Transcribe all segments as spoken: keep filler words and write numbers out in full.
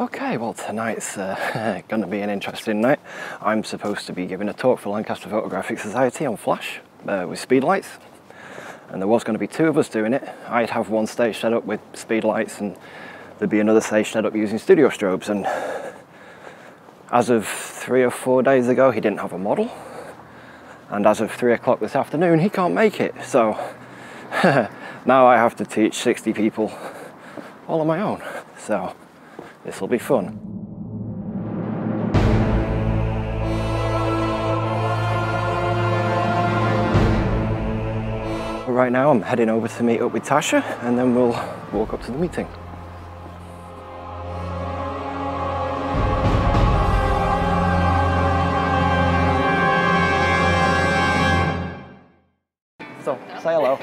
Okay, well tonight's uh, going to be an interesting night. I'm supposed to be giving a talk for Lancaster Photographic Society on flash uh, with speedlights, and there was going to be two of us doing it. I'd have one stage set up with speedlights and there'd be another stage set up using studio strobes, and as of three or four days ago he didn't have a model, and as of three o'clock this afternoon he can't make it, so now I have to teach sixty people all on my own. So this will be fun. Right now I'm heading over to meet up with Tasha and then we'll walk up to the meeting. So, say hello.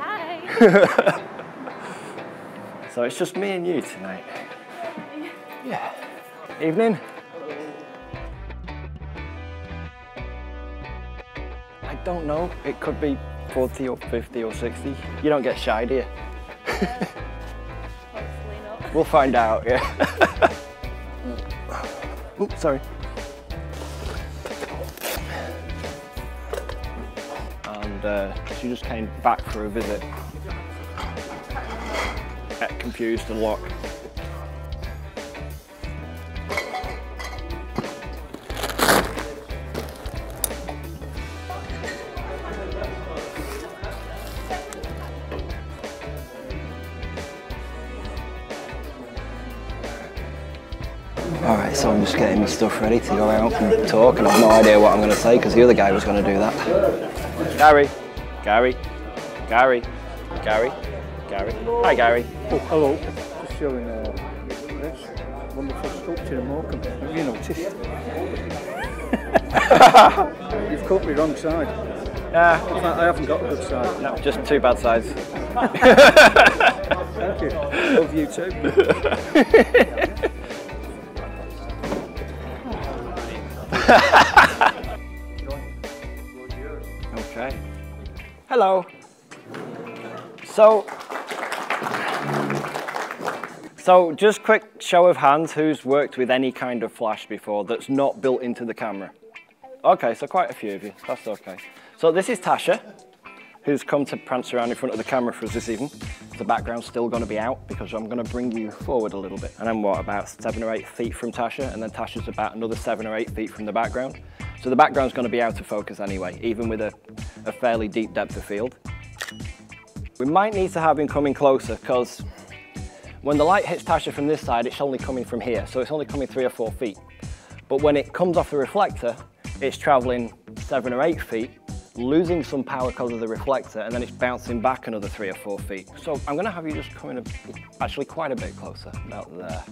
Hi. So it's just me and you tonight. Yeah. Evening. I don't know, it could be forty or fifty or sixty. You don't get shy, do you? Uh, hopefully not. We'll find out, yeah. Oops, sorry. And uh, she just came back for a visit. Get confused a lot. Alright, so I'm just getting my stuff ready to go out and talk, and I've no idea what I'm going to say because the other guy was going to do that. Gary, Gary, Gary, Gary, Gary. Hi Gary. Oh, hello. Just showing uh, this wonderful sculpture in Morecambe. Have you noticed? You've caught me wrong side. Yeah. In fact, I haven't got a good side. No, just two bad sides. Thank you. Love you too. Okay. Hello. So, so just quick show of hands, who's worked with any kind of flash before that's not built into the camera? Okay, so quite a few of you, that's okay. So this is Tasha, who's come to prance around in front of the camera for us this evening. The background's still going to be out because I'm going to bring you forward a little bit. And I'm what, about seven or eight feet from Tasha, and then Tasha's about another seven or eight feet from the background. So the background's going to be out of focus anyway, even with a, a fairly deep depth of field. We might need to have him coming closer because when the light hits Tasha from this side, it's only coming from here. So it's only coming three or four feet. But when it comes off the reflector, it's traveling seven or eight feet, losing some power because of the reflector, and then it's bouncing back another three or four feet. So I'm going to have you just come in a, actually quite a bit closer, about there.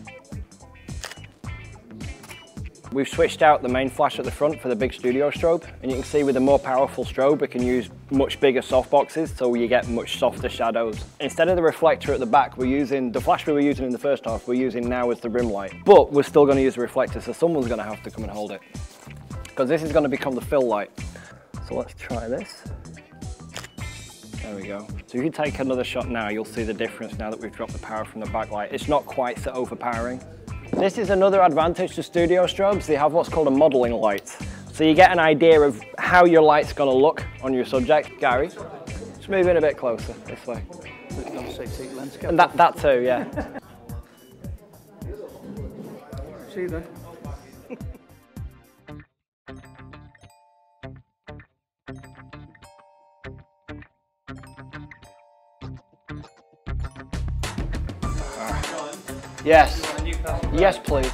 We've switched out the main flash at the front for the big studio strobe, and you can see with a more powerful strobe we can use much bigger soft boxes so you get much softer shadows. Instead of the reflector at the back, we're using the flash we were using in the first half, we're using now as the rim light. But we're still going to use the reflector, so someone's going to have to come and hold it, because this is going to become the fill light. So let's try this. There we go. So if you take another shot now, you'll see the difference now that we've dropped the power from the backlight. It's not quite so overpowering. This is another advantage to studio strobes. They have what's called a modeling light. So you get an idea of how your light's gonna look on your subject. Gary, just move in a bit closer, this way. And that, that too, yeah. See you then. Yes. Yes, please.